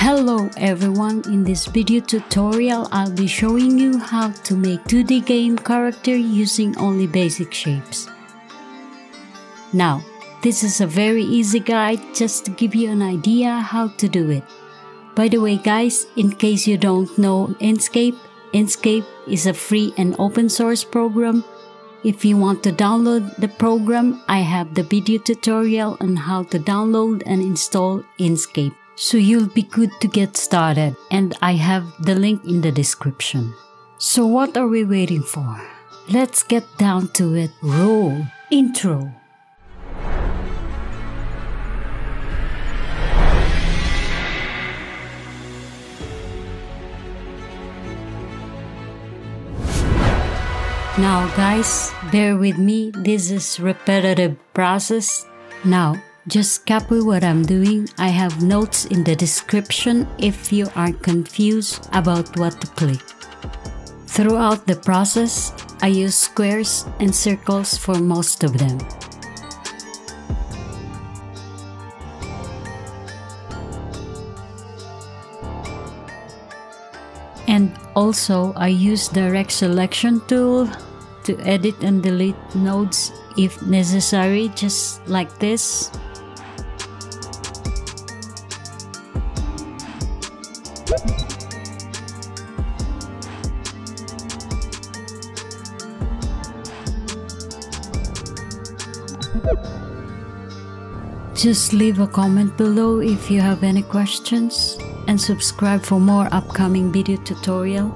Hello everyone, in this video tutorial I'll be showing you how to make 2D game character using only basic shapes. Now, this is a very easy guide just to give you an idea how to do it. By the way guys, in case you don't know Inkscape, Inkscape is a free and open source program. If you want to download the program, I have the video tutorial on how to download and install Inkscape, so you'll be good to get started, and I have the link in the description. So what are we waiting for? Let's get down to it. Roll intro. Now guys, bear with me, this is repetitive process. Now, just copy what I'm doing. I have notes in the description if you are confused about what to click. Throughout the process, I use squares and circles for most of them. And also, I use direct selection tool to edit and delete nodes if necessary, just like this. Just leave a comment below if you have any questions, and subscribe for more upcoming video tutorial.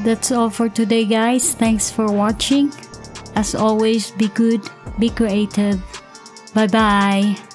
That's all for today, guys. Thanks for watching. As always, be good, be creative. Bye bye.